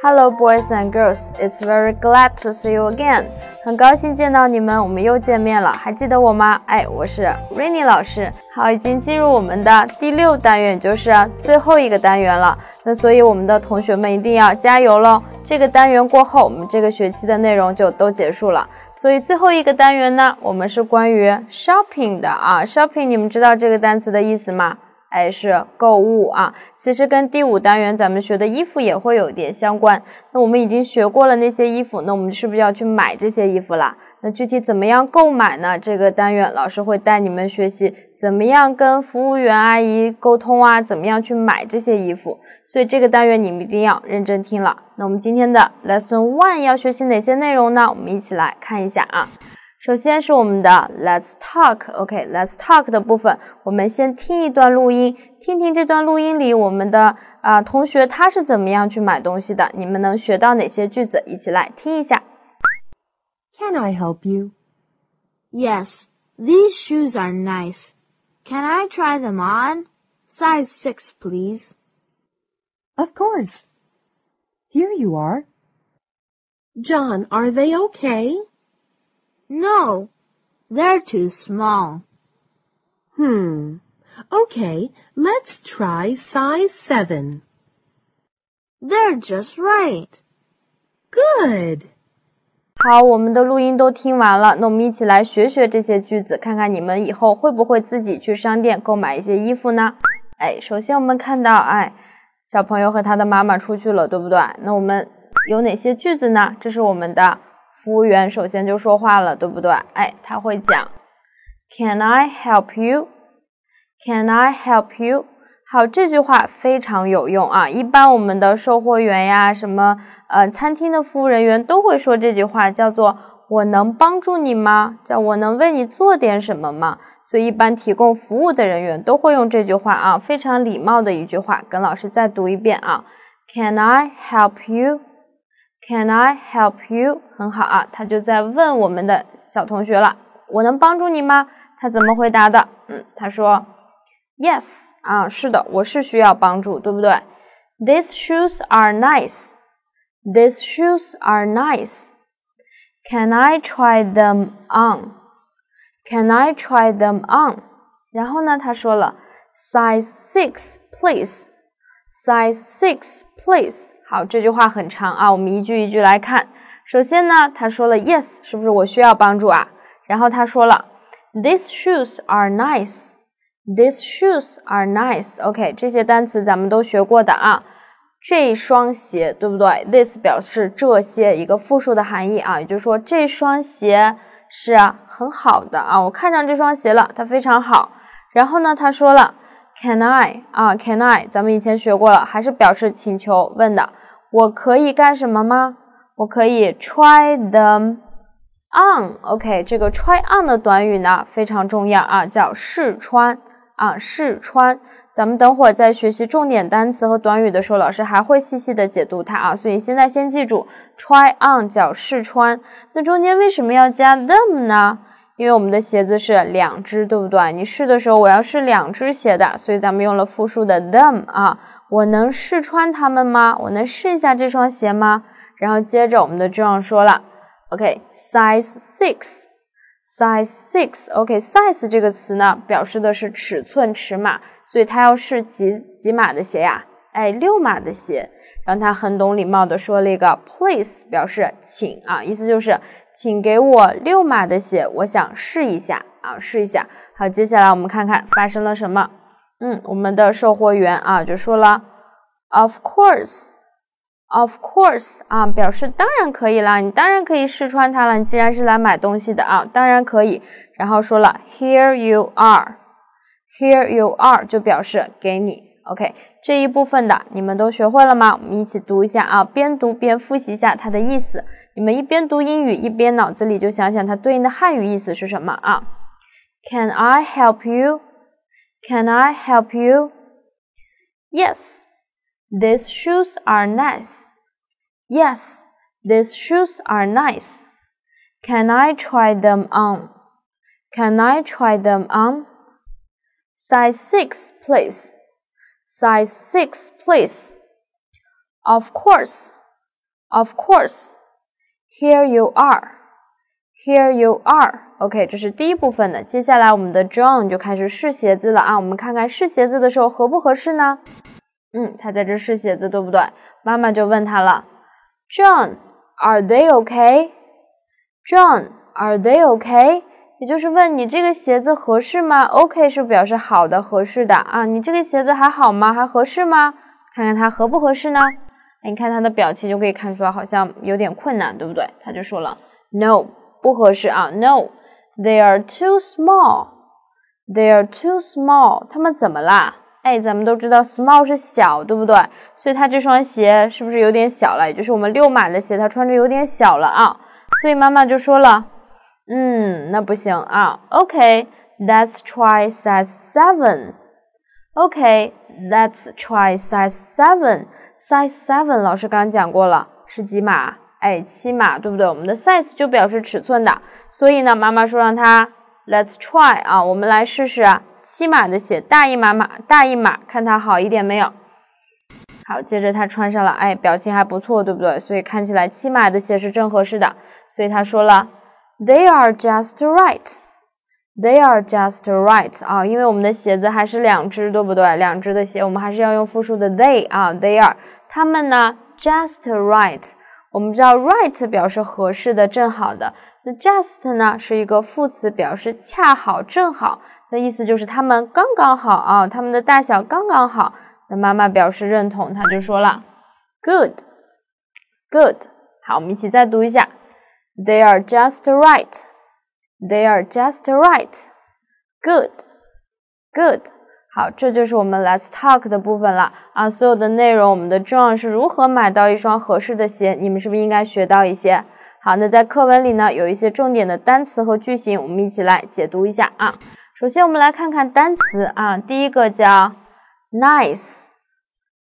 Hello, boys and girls. It's very glad to see you again. 很高兴见到你们，我们又见面了。还记得我吗？我是 Rainy 老师。好，已经进入我们的第6单元，就是最后一个单元了。那所以我们的同学们一定要加油喽！这个单元过后，我们这个学期的内容就都结束了。所以最后一个单元呢，我们是关于 shopping 的啊。shopping， 你们知道这个单词的意思吗？是购物啊，其实跟第5单元咱们学的衣服也会有点相关。那我们已经学过了那些衣服，那我们是不是要去买这些衣服啦？那具体怎么样购买呢？这个单元老师会带你们学习怎么样跟服务员阿姨沟通啊，怎么样去买这些衣服。所以这个单元你们一定要认真听了。那我们今天的 Lesson 1 要学习哪些内容呢？我们一起来看一下啊。首先是我们的 Let's Talk。 OK, Let's Talk 的部分，我们先听一段录音，听听这段录音里我们的同学他是怎么样去买东西的，你们能学到哪些句子，一起来听一下。 Can I help you? Yes, these shoes are nice. Can I try them on? Size 6, please. Of course. Here you are. John, are they okay? No, they're too small. Okay, let's try size 7. They're just right. Good. 好，我们的录音都听完了，那我们一起来学学这些句子，看看你们以后会不会自己去商店购买一些衣服呢？首先我们看到，小朋友和他的妈妈出去了，对不对？那我们有哪些句子呢？这是我们的服务员首先就说话了，对不对？他会讲 Can I help you? Can I help you? 好，这句话非常有用啊！一般我们的售货员呀，什么餐厅的服务人员都会说这句话，叫做我能帮助你吗？叫我能为你做点什么吗？所以一般提供服务的人员都会用这句话啊，非常礼貌的一句话。跟老师再读一遍啊 Can I help you?Can I help you? 很好啊，他就在问我们的小同学了，我能帮助你吗？他怎么回答的？他说 Yes, 啊，是的，我是需要帮助，对不对？ These shoes are nice. These shoes are nice. Can I try them on? Can I try them on? 然后呢，他说了 Size 6, please. Size 6, please. 好，这句话很长啊，我们一句一句来看。首先呢，他说了 yes， 是不是我需要帮助啊？然后他说了 these shoes are nice， these shoes are nice。OK， 这些单词咱们都学过的啊。这双鞋，对不对 ？This 表示这些一个复数的含义啊，也就是说这双鞋是很好的啊，我看上这双鞋了，它非常好。然后呢，他说了。Can I? Can I? 咱们以前学过了，还是表示请求问的。我可以干什么吗？我可以 try them on。OK， 这个 try on 的短语呢非常重要啊，叫试穿啊，试穿。咱们等会儿在学习重点单词和短语的时候，老师还会细细的解读它啊。所以现在先记住 try on 叫试穿。那中间为什么要加 them 呢？因为我们的鞋子是两只，对不对？你试的时候，我要试两只鞋的，所以咱们用了复数的 them 啊。我能试穿它们吗？我能试一下这双鞋吗？然后接着我们的 John 说了 ，OK，size 6，size 6。OK，size 这个词呢，表示的是尺寸、尺码，所以他要试几码的鞋呀？6码的鞋。然后他很懂礼貌的说了一个 please， 表示请啊，意思就是。请给我6码的鞋，我想试一下啊，试一下。好，接下来我们看看发生了什么。我们的售货员啊就说了 ，Of course, of course 啊，表示当然可以啦，你当然可以试穿它了，你既然是来买东西的啊，当然可以。然后说了 ，Here you are, here you are 就表示给你。OK， 这一部分的你们都学会了吗？我们一起读一下啊，边读边复习一下它的意思。你们一边读英语，一边脑子里就想想它对应的汉语意思是什么啊 ？Can I help you? Can I help you? Yes, these shoes are nice. Yes, these shoes are nice. Can I try them on? Can I try them on? Size 6, please.Size 6, please. Of course, Of course. Here you are. Here you are. OK， 这是第一部分的。接下来我们的 John 就开始试写字了啊。我们看看试写字的时候合不合适呢？他在这试写字，对不对？妈妈就问他了 ，John, are they OK? John, are they OK? 也就是问你这个鞋子合适吗 ？OK 是表示好的、合适的啊。你这个鞋子还好吗？还合适吗？看看它合不合适呢？你看他的表情就可以看出来，好像有点困难，对不对？他就说了 ，No， 不合适啊 ，No， they are too small， they are too small， 他们怎么啦？哎，咱们都知道 small 是小，对不对？所以他这双鞋是不是有点小了？也就是我们6买的鞋，他穿着有点小了啊。所以妈妈就说了，那不行啊。OK， let's try size 7。OK， let's try size 7。Size 7老师刚刚讲过了，是几码？哎，7码，对不对？我们的 size 就表示尺寸的，所以呢，妈妈说让他 let's try 啊，我们来试试啊，7码的鞋，大一码，看它好一点没有？好，接着他穿上了，哎，表情还不错，对不对？所以看起来7码的鞋是正合适的，所以他说了 ，They are just right。They are just right 啊，因为我们的鞋子还是2只，对不对？2只的鞋，我们还是要用复数的 they 啊 ，they are 他们呢 just right。我们知道 right 表示合适的、正好的，那 just 呢是一个副词，表示恰好、正好的意思，就是他们刚刚好啊，他们的大小刚刚好。那妈妈表示认同，她就说了 good， 好，我们一起再读一下 ，They are just right。They are just right. Good. 好，这就是我们 Let's Talk 的部分了啊。所有的内容，我们的 John 是如何买到一双合适的鞋，你们是不是应该学到一些？好，那在课文里呢，有一些重点的单词和句型，我们一起来解读一下啊。首先，我们来看看单词啊。第一个叫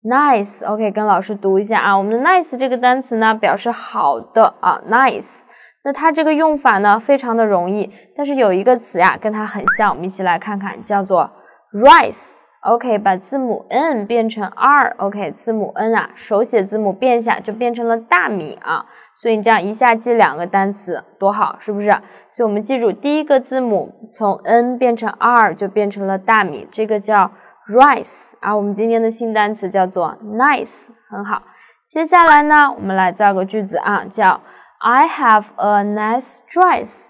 nice。OK， 跟老师读一下啊。我们的 nice 这个单词呢，表示好的啊 ，nice。那它这个用法呢，非常的容易，但是有一个词呀，跟它很像，我们一起来看看，叫做 rice。OK， 把字母 n 变成 r。OK， 字母 n 啊，手写字母变下就变成了大米啊，所以你这样一下记2个单词，多好，是不是？所以我们记住，第一个字母从 n 变成 r 就变成了大米，这个叫 rice 啊。我们今天的新单词叫做 nice， 很好。接下来呢，我们来造个句子啊，叫I have a nice dress.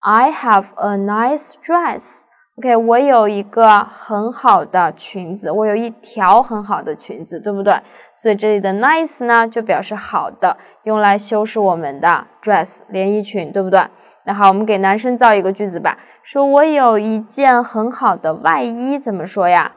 I have a nice dress. OK， 我有一个很好的裙子，我有一条很好的裙子，对不对？所以这里的 nice 呢，就表示好的，用来修饰我们的 dress 连衣裙，对不对？那好，我们给男生造一个句子吧，说我有一件很好的外衣，怎么说呀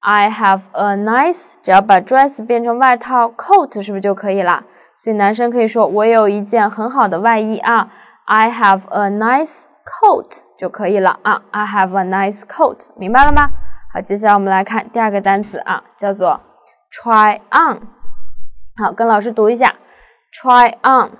？I have a nice， 只要把 dress 变成外套 coat， 是不是就可以了？所以男生可以说我有一件很好的外衣啊 ，I have a nice coat 就可以了啊 ，I have a nice coat， 明白了吗？好，接下来我们来看第2个单词啊，叫做 try on。好，跟老师读一下 ，try on，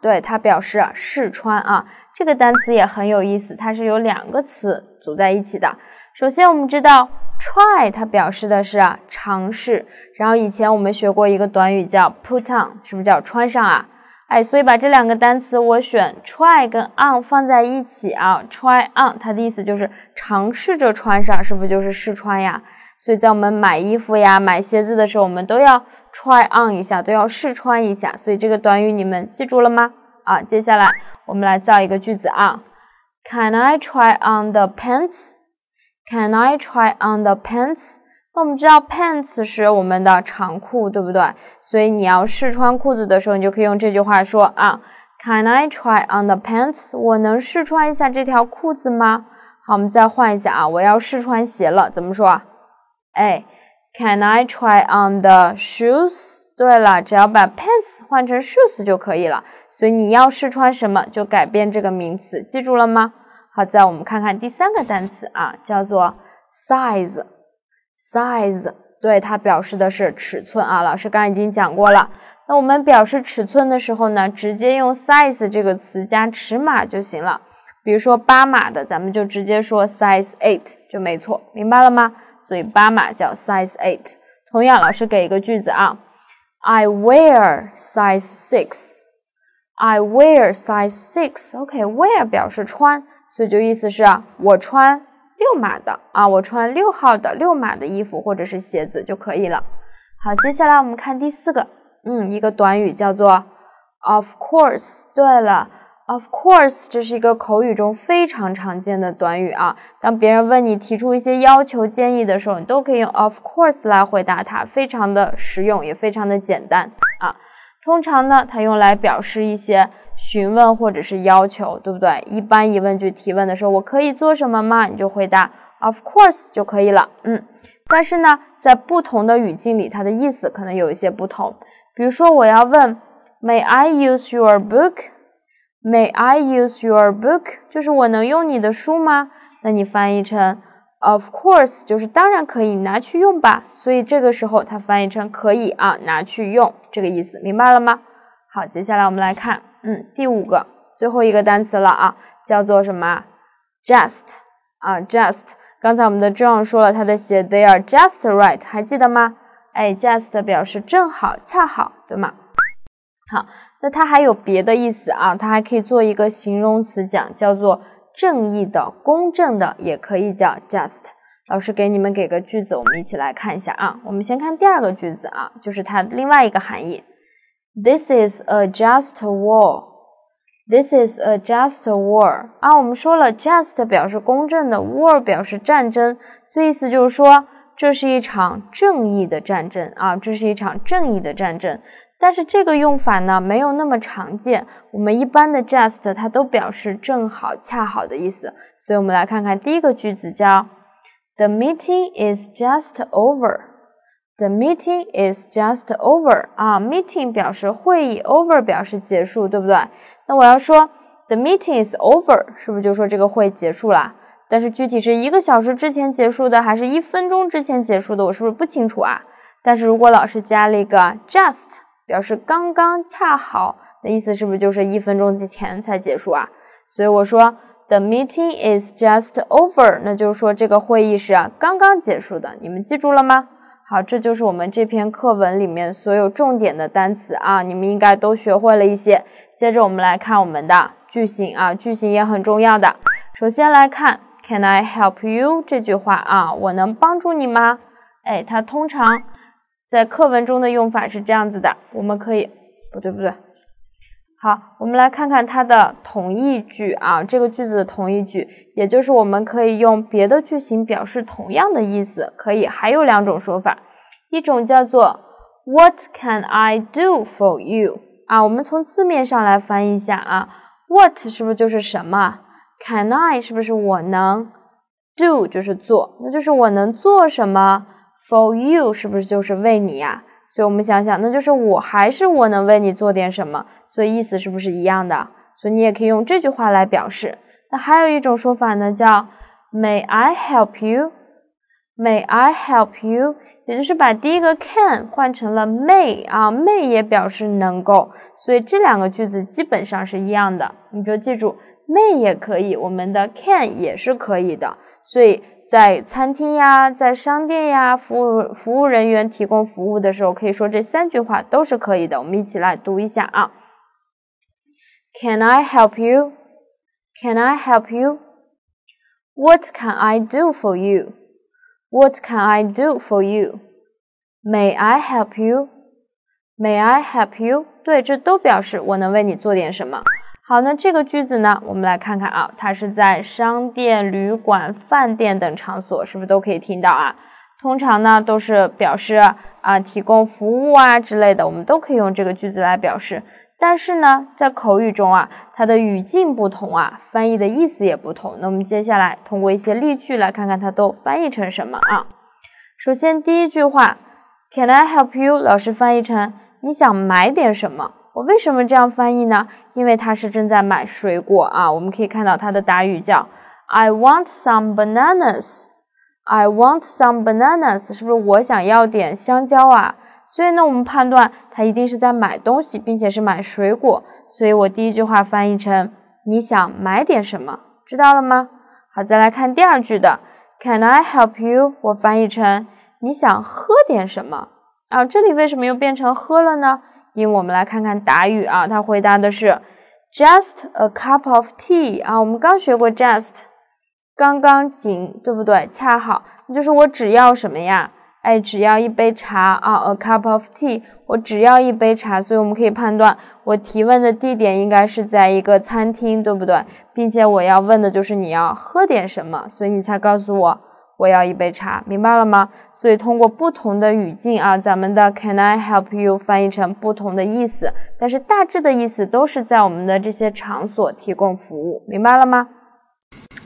对，它表示试穿啊。这个单词也很有意思，它是由2个词组在一起的。首先我们知道。Try 它表示的是尝试，然后以前我们学过一个短语叫 put on， 是不是叫穿上啊？哎，所以把这2个单词我选 try 跟 on 放在一起啊 ，try on 它的意思就是尝试着穿上，是不是就是试穿呀？所以在我们买衣服呀、买鞋子的时候，我们都要 try on 一下，都要试穿一下。所以这个短语你们记住了吗？啊，接下来我们来造一个句子啊 ，Can I try on the pants？Can I try on the pants? 那我们知道 pants 是我们的长裤，对不对？所以你要试穿裤子的时候，你就可以用这句话说啊 ，Can I try on the pants? 我能试穿一下这条裤子吗？好，我们再换一下啊，我要试穿鞋了，怎么说？哎 ，Can I try on the shoes? 对了，只要把 pants 换成 shoes 就可以了。所以你要试穿什么，就改变这个名词，记住了吗？好，再我们看看第3个单词啊，叫做 size。size 对，它表示的是尺寸啊。老师刚刚已经讲过了。那我们表示尺寸的时候呢，直接用 size 这个词加尺码就行了。比如说8码的，咱们就直接说 size 8就没错，明白了吗？所以8码叫 size 8。同样，老师给一个句子啊 I wear size 6. I wear size 6. OK, wear 表示穿，所以就意思是啊，我穿6码的啊，我穿6号的6码的衣服或者是鞋子就可以了。好，接下来我们看第四个，一个短语叫做 of course。 对了， of course 这是一个口语中非常常见的短语啊，当别人问你提出一些要求建议的时候，你都可以用 of course 来回答它，非常的实用也非常的简单啊。通常呢，它用来表示一些询问或者是要求，对不对？一般疑问句提问的时候，我可以做什么吗？你就回答 of course 就可以了。但是呢，在不同的语境里，它的意思可能有一些不同。比如说，我要问 May I use your book? May I use your book? 就是我能用你的书吗？那你翻译成 of course 就是当然可以，拿去用吧。所以这个时候它翻译成可以啊，拿去用这个意思，明白了吗？好，接下来我们来看，第五个最后一个单词了啊，叫做什么 ？Just 啊 ，just。刚才我们的 John 说了，他的鞋 They are just right， 还记得吗？哎 ，just 表示正好、恰好，对吗？好，那它还有别的意思啊，它还可以做一个形容词讲，叫做正义的、公正的，也可以叫 just。老师给你们给个句子，我们一起来看一下啊。我们先看第二个句子啊，就是它的另外一个含义。This is a just war. This is a just war. 啊，我们说了 ，just 表示公正的 ，war 表示战争，所以意思就是说这是一场正义的战争啊，这是一场正义的战争。但是这个用法呢，没有那么常见。我们一般的 just 它都表示正好、恰好的意思。所以我们来看看第一个句子叫 The meeting is just over.The meeting is just over. 啊 ，meeting 表示会议 ，over 表示结束，对不对？那我要说 the meeting is over， 是不是就说这个会结束了？但是具体是1个小时之前结束的，还是1分钟之前结束的，我是不是不清楚啊？但是如果老师加了一个 just， 表示刚刚恰好的意思，是不是就是1分钟之前才结束啊？所以我说 the meeting is just over， 那就是说这个会议是刚刚结束的。你们记住了吗？好，这就是我们这篇课文里面所有重点的单词啊，你们应该都学会了一些。接着我们来看我们的句型啊，句型也很重要的。首先来看 Can I help you 这句话啊，我能帮助你吗？哎，它通常在课文中的用法是这样子的，我们可以，不对。好，我们来看看它的同义句啊，这个句子的同义句，也就是我们可以用别的句型表示同样的意思，可以还有2种说法，一种叫做 What can I do for you 啊，我们从字面上来翻译一下啊 ，What 是不是就是什么 ？Can I 是不是我能 ？Do 就是做，那就是我能做什么 ？For you 是不是就是为你呀？所以我们想想，那就是我能为你做点什么，所以意思是不是一样的？所以你也可以用这句话来表示。那还有一种说法呢，叫 May I help you? May I help you? 也就是把第一个 can 换成了 may 啊 ，may 也表示能够，所以这2个句子基本上是一样的。你就记住 may 也可以，我们的 can 也是可以的，所以。在餐厅呀，在商店呀，服务人员提供服务的时候，可以说这3句话都是可以的。我们一起来读一下啊。Can I help you? Can I help you? What can I do for you? What can I do for you? May I help you? May I help you? 对，这都表示我能为你做点什么。好，那这个句子呢，我们来看看啊，它是在商店、旅馆、饭店等场所，是不是都可以听到啊？通常呢，都是表示啊，提供服务啊之类的，我们都可以用这个句子来表示。但是呢，在口语中啊，它的语境不同啊，翻译的意思也不同。那我们接下来通过一些例句来看看它都翻译成什么啊？首先第一句话 ，Can I help you？ 老师翻译成你想买点什么？我为什么这样翻译呢？因为他是正在买水果啊，我们可以看到他的答语叫 I want some bananas. I want some bananas. 是不是我想要点香蕉啊？所以呢，我们判断他一定是在买东西，并且是买水果。所以我第一句话翻译成你想买点什么，知道了吗？好，再来看第2句的 Can I help you？ 我翻译成你想喝点什么。啊，这里为什么又变成喝了呢？因为我们来看看答语啊，他回答的是 just a cup of tea 啊，我们刚学过 just， 刚刚仅，对不对？恰好，就是我只要什么呀？哎，只要一杯茶啊 ，a cup of tea， 我只要一杯茶，所以我们可以判断我提问的地点应该是在一个餐厅，对不对？并且我要问的就是你要喝点什么，所以你才告诉我我要一杯茶，明白了吗？所以通过不同的语境啊，咱们的 Can I help you 翻译成不同的意思，但是大致的意思都是在我们的这些场所提供服务，明白了吗？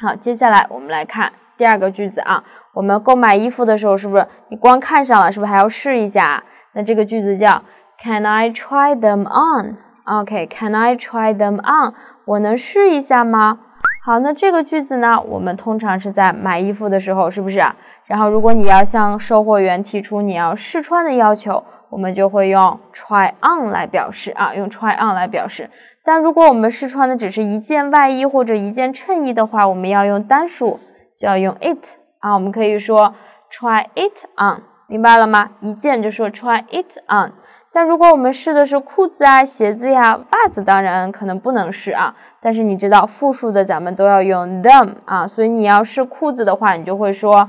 好，接下来我们来看第二个句子啊，我们购买衣服的时候，是不是你光看上了，是不是还要试一下啊？那这个句子叫 Can I try them on？ OK， Can I try them on？ 我能试一下吗？好，那这个句子呢，我们通常是在买衣服的时候，是不是啊？然后如果你要向售货员提出你要试穿的要求，我们就会用 try on 来表示啊，用 try on 来表示。但如果我们试穿的只是一件外衣或者一件衬衣的话，我们要用单数，就要用 it 啊，我们可以说 try it on， 明白了吗？一件就说 try it on。但如果我们试的是裤子啊、鞋子呀、袜子，当然可能不能试啊。但是你知道复数的咱们都要用 them 啊，所以你要试裤子的话，你就会说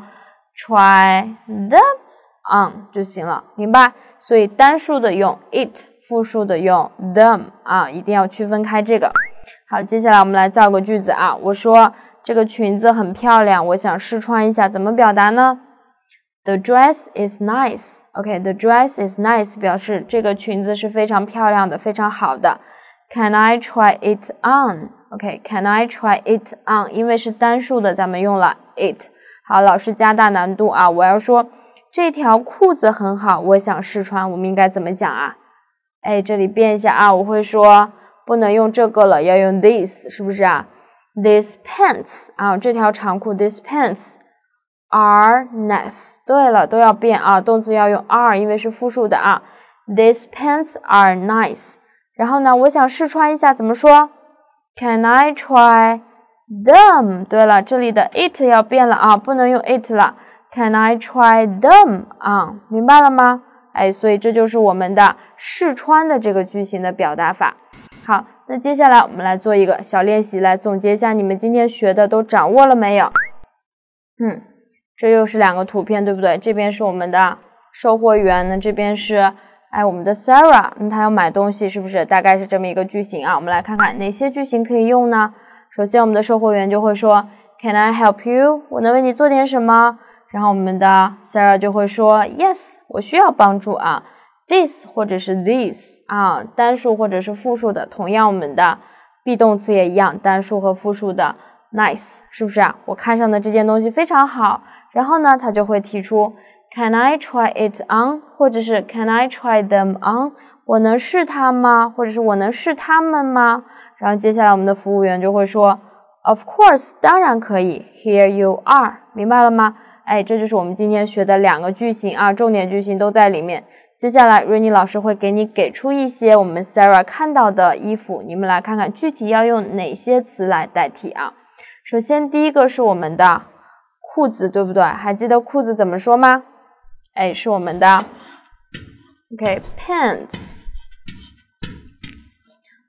try them on 就行了，明白？所以单数的用 it， 复数的用 them 啊，一定要区分开这个。好，接下来我们来造个句子啊，我说这个裙子很漂亮，我想试穿一下，怎么表达呢？ The dress is nice. OK, the dress is nice 表示这个裙子是非常漂亮的，非常好的。Can I try it on? OK, can I try it on? 因为是单数的，咱们用了 it。好，老师加大难度啊！我要说这条裤子很好，我想试穿，我们应该怎么讲啊？哎，这里变一下啊，我会说不能用这个了，要用 this， 是不是啊？These pants 啊，这条长裤 These pants are nice。 对了，都要变啊，动词要用 are， 因为是复数的啊。These pants are nice。 然后呢，我想试穿一下，怎么说？ Can I try them？ 对了，这里的 it 要变了啊，不能用 it 了。Can I try them on？ 明白了吗？哎，所以这就是我们的试穿的这个句型的表达法。好，那接下来我们来做一个小练习，来总结一下你们今天学的都掌握了没有？这又是两个图片，对不对？这边是我们的售货员，那这边是我们的 Sarah， 那她要买东西，是不是？大概是这么一个句型啊。我们来看看哪些句型可以用呢？首先，我们的售货员就会说 Can I help you？ 我能为你做点什么？然后我们的 Sarah 就会说 Yes， 我需要帮助啊。This 或者是 these 啊，单数或者是复数的，同样我们的 be 动词也一样，单数和复数的 nice 是不是啊？我看上的这件东西非常好，然后呢，他就会提出 Can I try it on？ 或者是 Can I try them on？ 我能试它吗？或者是我能试它们吗？然后接下来我们的服务员就会说 Of course， 当然可以 ，Here you are， 明白了吗？哎，这就是我们今天学的两个句型啊，重点句型都在里面。接下来 Rainy 老师会给出一些我们 Sarah 看到的衣服，你们来看看具体要用哪些词来代替啊。首先第一个是我们的裤子，对不对？还记得裤子怎么说吗？哎，是我们的 OK pants，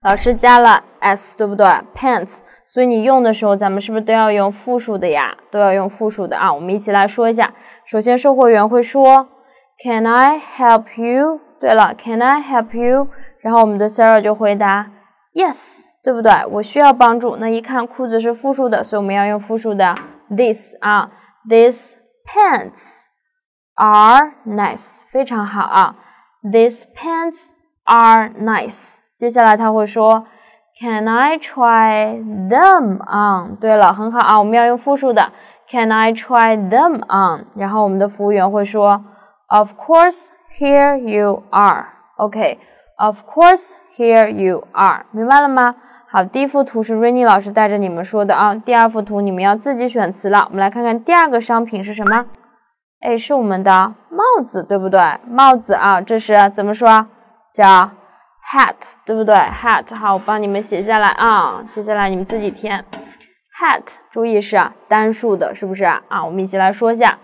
老师加了 s， 对不对？ pants， 所以你用的时候咱们是不是都要用复数的呀？都要用复数的啊，我们一起来说一下。首先售货员会说Can I help you？ 对了 ，Can I help you？ 然后我们的 Sarah 就回答 Yes， 对不对？我需要帮助。那一看裤子是复数的，所以我们要用复数的 this 啊。These pants are nice， 非常好啊。These pants are nice。接下来他会说 Can I try them on？ 对了，很好啊，我们要用复数的 Can I try them on？ 然后我们的服务员会说Of course, here you are. OK, of course, here you are. 明白了吗？好，第一幅图是 Rainy 老师带着你们说的啊。第二幅图你们要自己选词了。我们来看看第二个商品是什么？哎，是我们的帽子，对不对？帽子啊，这是怎么说？叫 hat， 对不对 ？hat。好，我帮你们写下来啊。接下来你们自己填 hat。注意是单数的，是不是啊？我们一起来说一下。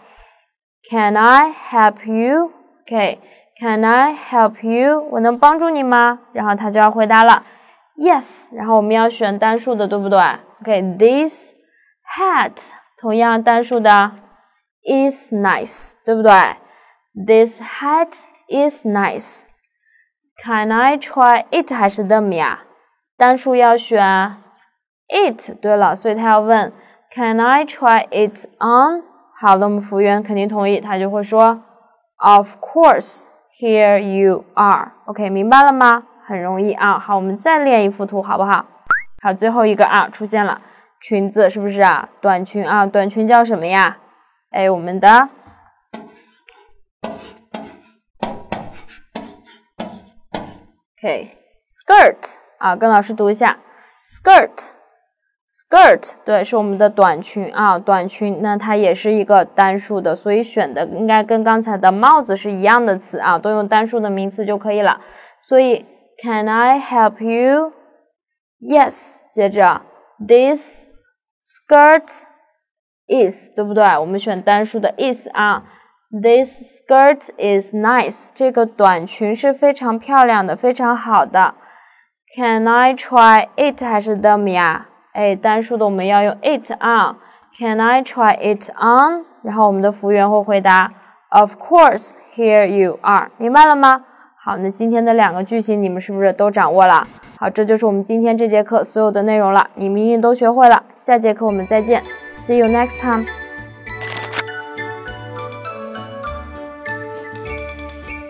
Can I help you? Okay, Can I help you? 我能帮助你吗？然后他就要回答了 Yes。然后我们要选单数的，对不对 ？OK, this hat 同样单数的 is nice， 对不对 ？This hat is nice. Can I try it 还是 them 呀？单数要选 it。对了，所以他要问 Can I try it on？ 好了，我们服务员肯定同意，他就会说 Of course, here you are. OK, 明白了吗？很容易啊。好，我们再练一幅图，好不好？好，最后一个啊出现了，裙子是不是啊？短裙啊，短裙叫什么呀？哎，我们的 OK skirt 啊，跟老师读一下 skirt。Skirt 对，是我们的短裙啊，短裙，那它也是一个单数的，所以选的应该跟刚才的帽子是一样的词啊，都用单数的名词就可以了。所以 Can I help you? Yes。接着 This skirt is， 对不对？我们选单数的 is 啊。This skirt is nice。这个短裙是非常漂亮的，非常好的。Can I try it 还是 them 呀？哎，单数的我们要用 it on。Can I try it on？ 然后我们的服务员会回答 Of course, here you are。明白了吗？好，那今天的两个句型你们是不是都掌握了？好，这就是我们今天这节课所有的内容了，你们一定都学会了。下节课我们再见 ，See you next time。